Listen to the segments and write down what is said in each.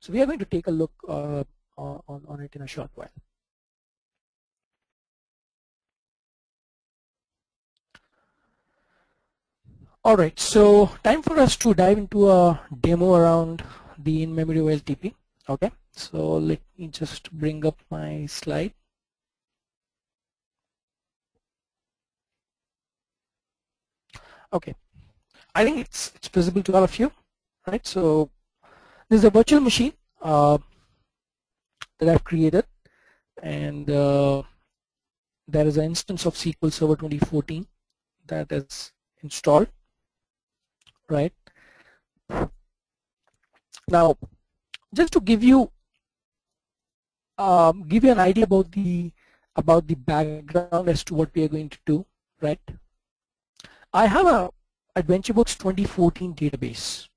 So we are going to take a look on it in a short while. Alright, so time for us to dive into a demo around the in-memory OLTP. Okay, so let me just bring up my slide. Okay, I think it's visible to all of you, right? So this is a virtual machine that I've created, and there is an instance of SQL Server 2014 that is installed, right? Now, just to give you an idea about the background as to what we are going to do, right? I have a AdventureWorks 2014 database.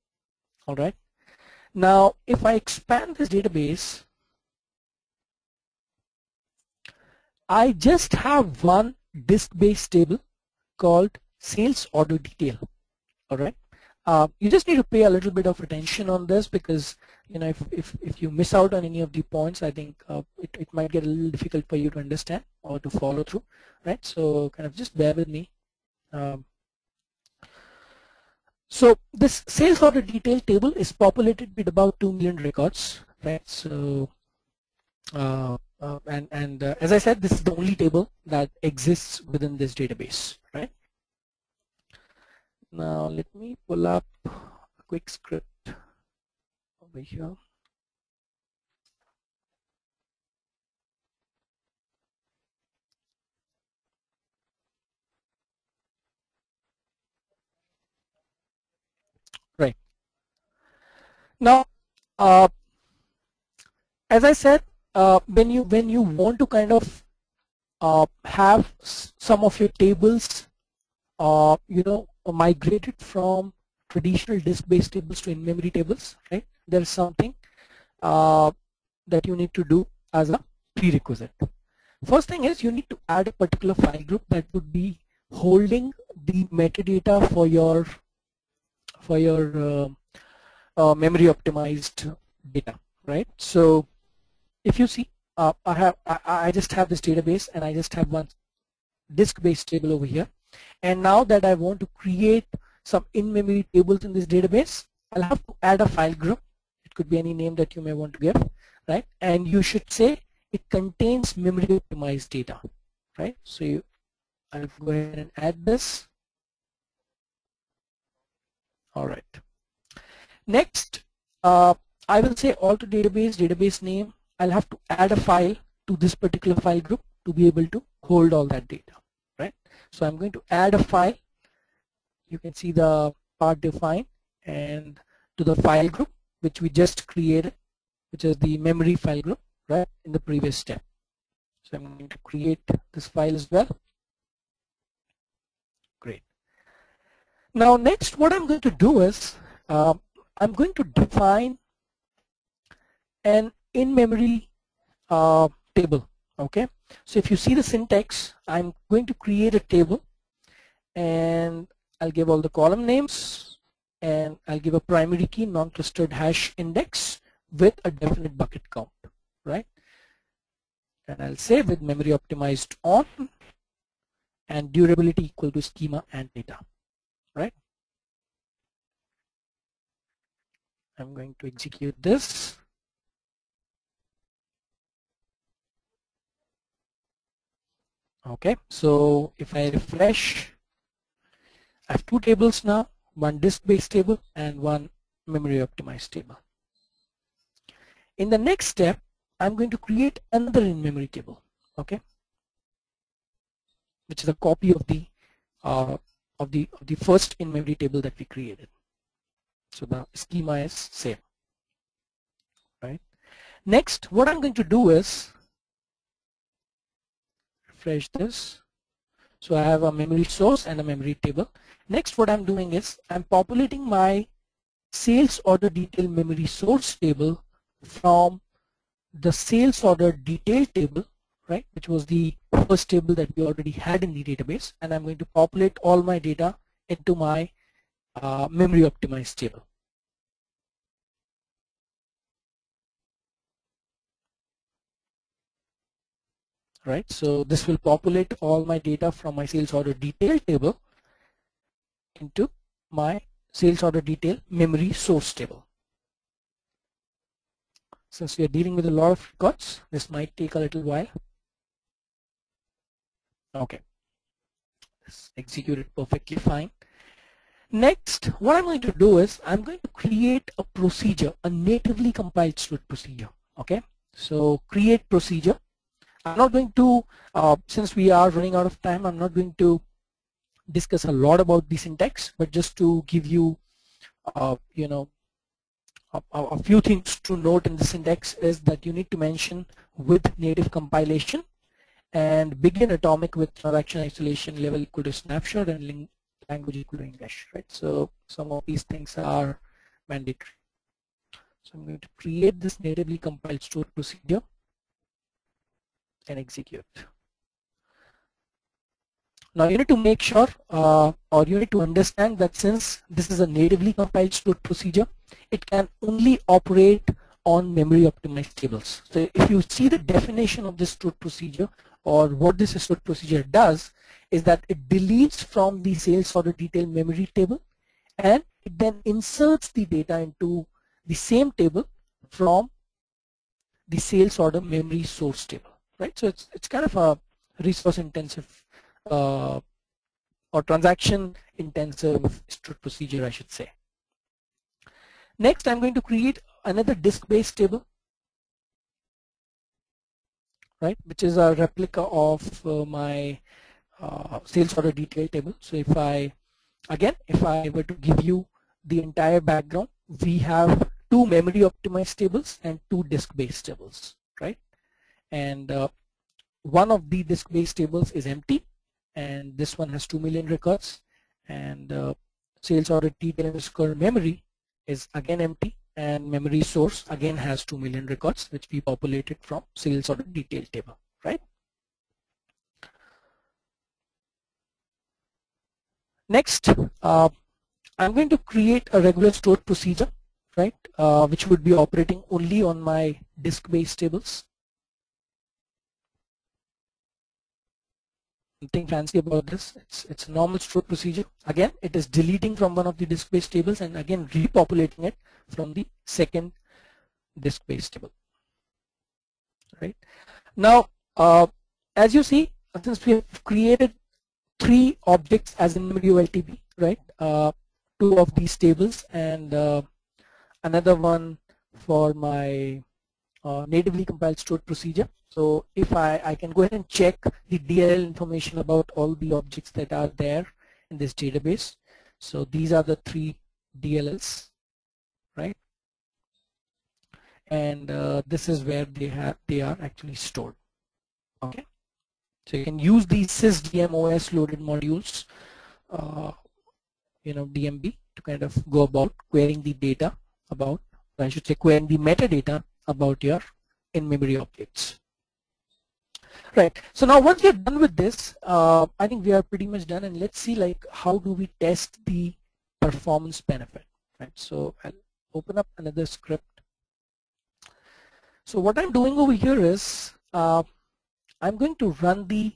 All right. Now, if I expand this database, I just have one disk-based table called Sales Order Detail. All right. You just need to pay a little bit of attention on this because you know if you miss out on any of the points, I think it might get a little difficult for you to understand or to follow through. Right. So kind of just bear with me. So this sales order detail table is populated with about 2 million records, right? So, and as I said, this is the only table that exists within this database, right? Now let me pull up a quick script over here. Right. Now, as I said, when you want to kind of have some of your tables, you know, migrated from traditional disk-based tables to in-memory tables, right? There's something that you need to do as a prerequisite. First thing is you need to add a particular file group that would be holding the metadata for your memory optimized data, right? So if you see, I just have this database and I just have one disk-based table over here, and now that I want to create some in-memory tables in this database, I'll have to add a file group. It could be any name that you may want to give, right? And you should say it contains memory optimized data, right? So I'll go ahead and add this. All right. Next, I will say alter database, database name. I'll have to add a file to this particular file group to be able to hold all that data, right? So I'm going to add a file. You can see the part defined and to the file group which we just created, which is the memory file group, right, in the previous step. So I'm going to create this file as well. Now next, what I'm going to do is I'm going to define an in-memory table. Okay, so if you see the syntax, I'm going to create a table and I'll give all the column names and I'll give a primary key non-clustered hash index with a definite bucket count, right? And I'll say with memory optimized on and durability equal to schema and data. Right, I'm going to execute this. Okay, so if I refresh, I have two tables now, one disk-based table and one memory-optimized table. In the next step, I'm going to create another in-memory table, okay, which is a copy of the of the first in-memory table that we created. So the schema is same, right? Next, what I'm going to do is refresh this. So I have a memory source and a memory table. Next, what I'm doing is I'm populating my sales order detail memory source table from the sales order detail table, right, which was the first table that we already had in the database, and I'm going to populate all my data into my memory optimized table. right? So this will populate all my data from my sales order detail table into my sales order detail memory source table. Since we are dealing with a lot of records, this might take a little while. Okay, this executed perfectly fine. Next, what I'm going to do is I'm going to create a procedure, a natively compiled stored procedure. Okay, so create procedure. I'm not going to, since we are running out of time, I'm not going to discuss a lot about the syntax, but just to give you, you know, a few things to note in the syntax is that you need to mention with native compilation and begin atomic with transaction isolation level equal to snapshot and language equal to English, right? So some of these things are mandatory. So I'm going to create this natively compiled stored procedure and execute. Now you need to make sure or you need to understand that since this is a natively compiled stored procedure, it can only operate on memory optimized tables. So if you see the definition of this stored procedure or what this stored procedure does is that it deletes from the sales order detail memory table and it then inserts the data into the same table from the sales order memory source table, right? So it's kind of a resource intensive or transaction intensive stored procedure, I should say. Next, I'm going to create another disk-based table, right, which is a replica of my sales order detail table. So if I, again, if I were to give you the entire background, we have two memory optimized tables and two disk-based tables, right? And one of the disk-based tables is empty, and this one has 2 million records, and sales order detail memory is again empty, and memory source again has 2 million records, which we populated from sales order detail table, right? Next, I'm going to create a regular stored procedure, right, which would be operating only on my disk-based tables. Nothing fancy about this. It's a normal stored procedure. Again, it is deleting from one of the disk-based tables and again repopulating it from the second disk-based table. Right now, as you see, since we have created 3 objects as in MDW, right? 2 of these tables and another one for my natively compiled stored procedure. So if I can go ahead and check the DLL information about all the objects that are there in this database. So these are the 3 DLLs, right? And this is where they are actually stored. Okay, so you can use these SysDMOS loaded modules, you know, DMB, to kind of go about querying the data about, I should say, querying the metadata about your in-memory objects. Right, so now once you're done with this, I think we are pretty much done, and let's see like how do we test the performance benefit, right? So I'll open up another script. So what I'm doing over here is I'm going to run the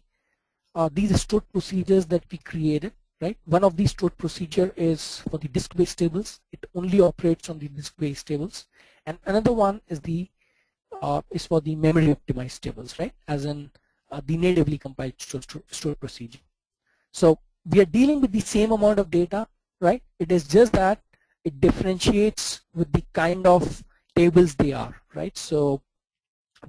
these stored procedures that we created, right? One of these stored procedure is for the disk-based tables. It only operates on the disk-based tables, and another one is the is for the memory optimized tables, right? As in the natively compiled stored procedure. So we are dealing with the same amount of data, right? It is just that it differentiates with the kind of tables they are, right? So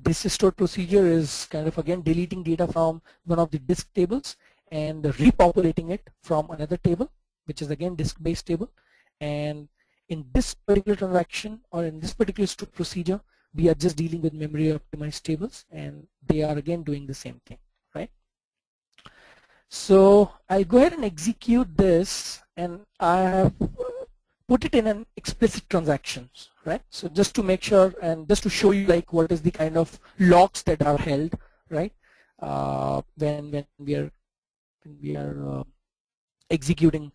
this stored procedure is kind of again deleting data from one of the disk tables and repopulating it from another table, which is again disk-based table. And in this particular transaction or in this particular stored procedure, we are just dealing with memory optimized tables, and they are again doing the same thing, right? So I'll go ahead and execute this, and I have put it in an explicit transactions, right? So just to make sure and just to show you like what is the kind of logs that are held, right? When we are executing,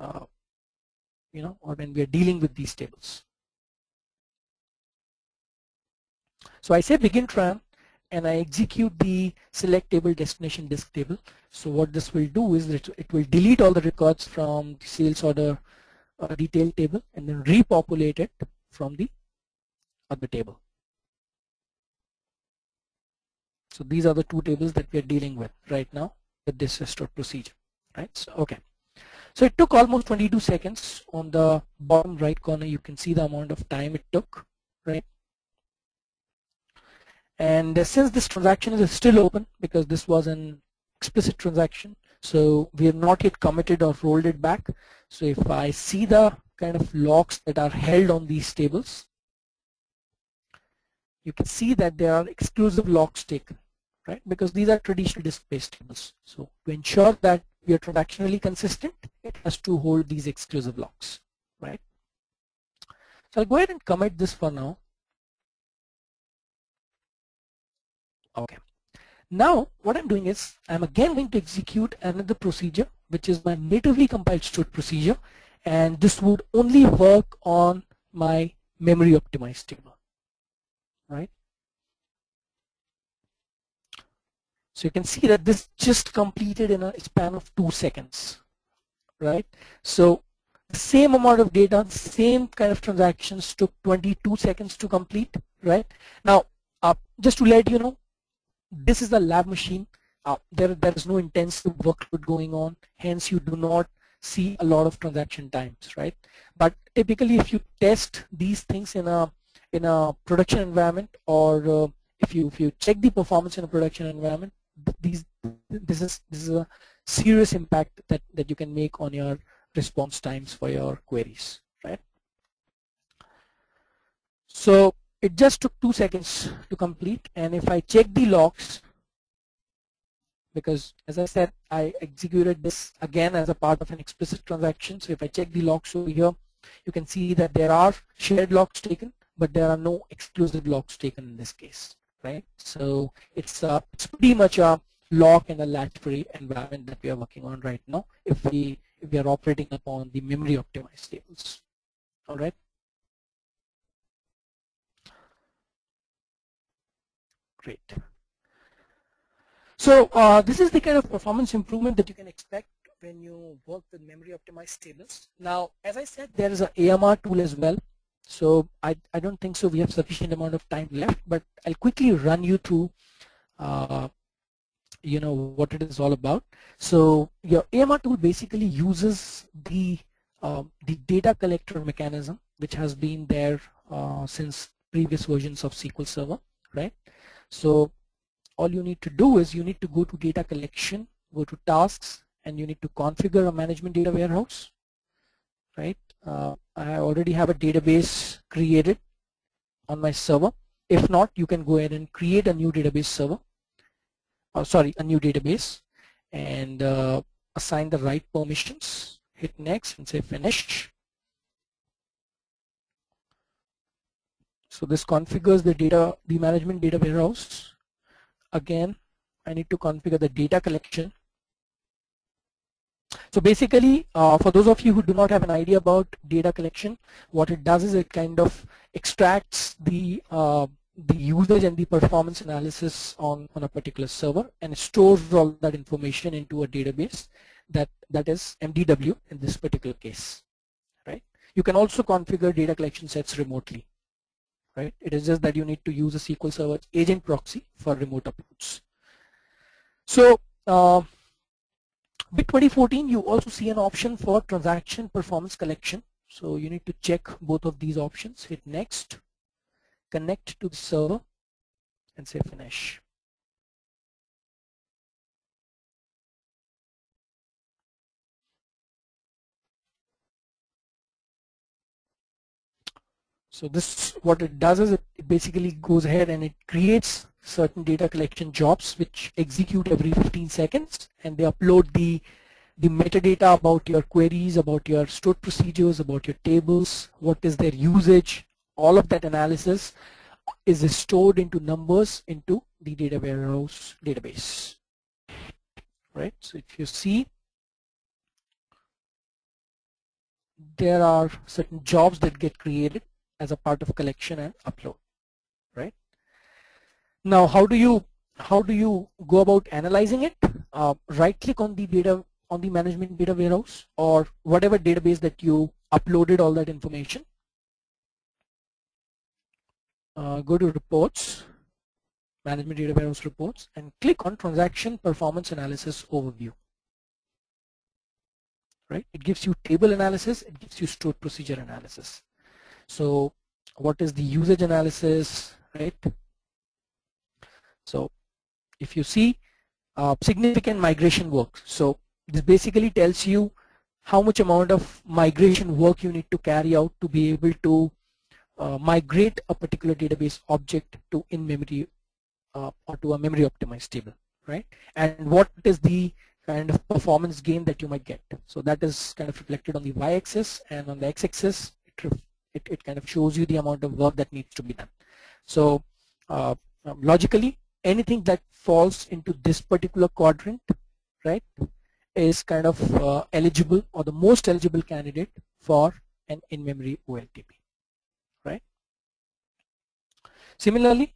you know, or when we are dealing with these tables. So I say begin tran, and I execute the select table destination disk table. So what this will do is that it will delete all the records from the sales order detail table and then repopulate it from the other table. So these are the two tables that we are dealing with right now with this restore procedure, right? So, okay. So it took almost 22 seconds. On the bottom right corner, you can see the amount of time it took, right? And since this transaction is still open, because this was an explicit transaction, so we have not yet committed or rolled it back. So if I see the kind of locks that are held on these tables, you can see that there are exclusive locks taken, right? Because these are traditional disk-based tables. So to ensure that we are transactionally consistent, it has to hold these exclusive locks, right? So I'll go ahead and commit this for now. Okay. Now what I'm doing is I'm again going to execute another procedure, which is my natively compiled stored procedure, and this would only work on my memory optimized table, right? So you can see that this just completed in a span of 2 seconds, right? So the same amount of data, same kind of transactions took 22 seconds to complete, right? Now, just to let you know, this is the lab machine. There is no intensive workload going on, hence you do not see a lot of transaction times, right? But typically, if you test these things in a production environment, or if you check the performance in a production environment, this is a serious impact that you can make on your response times for your queries, right? So it just took 2 seconds to complete, and if I check the logs, because as I said, I executed this again as a part of an explicit transaction, so if I check the logs over here, you can see that there are shared logs taken, but there are no exclusive logs taken in this case, right? So it's pretty much a lock and a latch-free environment that we are working on right now if we are operating upon the memory optimized tables, all right? Great. So this is the kind of performance improvement that you can expect when you work with memory optimized tables. Now, as I said, there is an AMR tool as well. So I don't think so we have sufficient amount of time left, but I'll quickly run you through, you know, what it is all about. So your AMR tool basically uses the data collector mechanism, which has been there since previous versions of SQL Server, right? So all you need to do is you need to go to data collection, go to tasks, and you need to configure a management data warehouse, right? I already have a database created on my server. If not, you can go ahead and create a new database server, or sorry, a new database, and assign the right permissions, hit next and say finish. So this configures the management data warehouse. Again, I need to configure the data collection. So basically, for those of you who do not have an idea about data collection, what it does is it kind of extracts the usage and the performance analysis on a particular server and stores all that information into a database that is MDW in this particular case, right? You can also configure data collection sets remotely. Right? It is just that you need to use a SQL Server agent proxy for remote uploads. So with 2014, you also see an option for transaction performance collection. So you need to check both of these options, hit next, connect to the server, and say finish. So this, what it does is it basically goes ahead and it creates certain data collection jobs which execute every 15 seconds, and they upload the metadata about your queries, about your stored procedures, about your tables, what is their usage, all of that analysis is stored into numbers into the data warehouse database, right? So if you see, there are certain jobs that get created as a part of collection and upload, right? Now, how do you go about analyzing it? Right click on the data, on the management data warehouse or whatever database that you uploaded all that information. Go to reports, management data warehouse reports, and click on transaction performance analysis overview. Right, it gives you table analysis, it gives you stored procedure analysis. So what is the usage analysis, right? So if you see significant migration work, so this basically tells you how much amount of migration work you need to carry out to be able to migrate a particular database object to in-memory or to a memory optimized table, right? And what is the kind of performance gain that you might get. So that is kind of reflected on the y-axis, and on the x-axis it kind of shows you the amount of work that needs to be done. So logically, anything that falls into this particular quadrant, right, is kind of eligible, or the most eligible candidate for an in-memory OLTP, right? Similarly,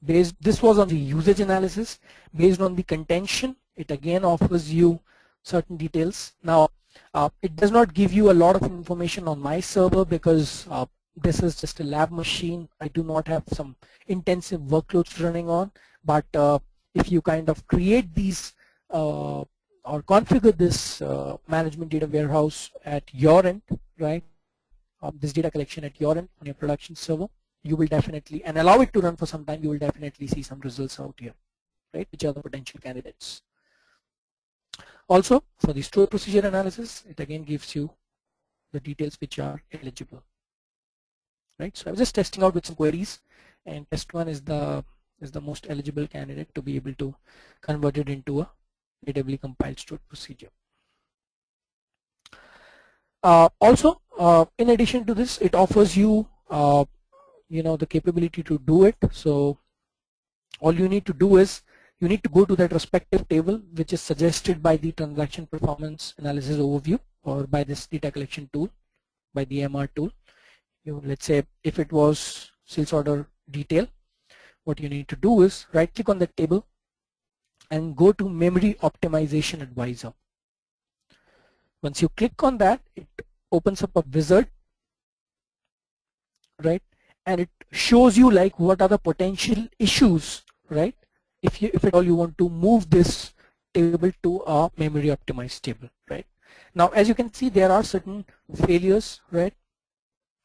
this was on the usage analysis. Based on the contention, it again offers you certain details. Now, it does not give you a lot of information on my server because this is just a lab machine. I do not have some intensive workloads running on, but if you kind of create these or configure this management data warehouse at your end, right, this data collection at your end on your production server, you will definitely, and allow it to run for some time, you will definitely see some results out here, right, which are the potential candidates. Also, for the stored procedure analysis, it again gives you the details which are eligible. Right, so I was just testing out with some queries, and test one is the most eligible candidate to be able to convert it into a AWE compiled stored procedure. Also, in addition to this, it offers you the capability to do it. So all you need to do is you need to go to that respective table which is suggested by the transaction performance analysis overview or by this data collection tool, by the AMR tool. Let's say if it was sales order detail, what you need to do is right click on the table and go to memory optimization advisor. Once you click on that, it opens up a wizard, right, and it shows you like what are the potential issues, right, if at all you want to move this table to a memory optimized table, right. Now, as you can see, there are certain failures, right,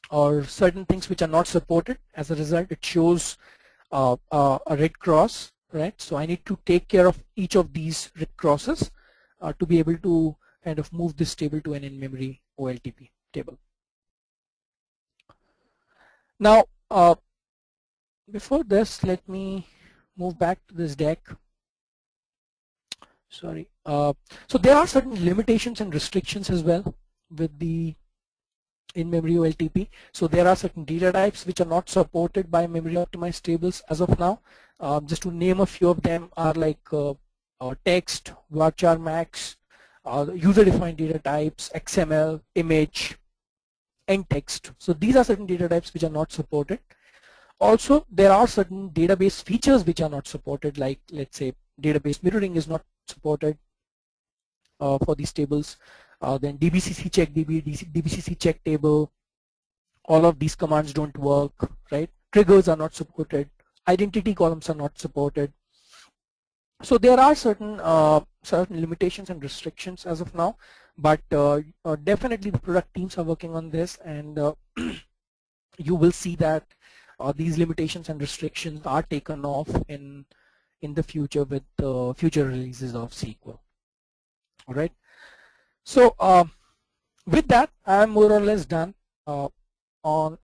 or certain things which are not supported. As a result, it shows a red cross, right? So I need to take care of each of these red crosses to be able to kind of move this table to an in-memory OLTP table. Now, before this, let me move back to this deck. Sorry. So there are certain limitations and restrictions as well with the in-memory OLTP. So there are certain data types which are not supported by memory optimized tables as of now. Just to name a few of them are like text, varchar max, user-defined data types, XML, image, and text. So these are certain data types which are not supported. Also, there are certain database features which are not supported, like let's say database mirroring is not supported for these tables. Then DBCC check, DBCC check table, all of these commands don't work, right? Triggers are not supported, identity columns are not supported. So there are certain limitations and restrictions as of now, but definitely the product teams are working on this, and you will see that these limitations and restrictions are taken off in the future with future releases of SQL. All right. So with that, I'm more or less done on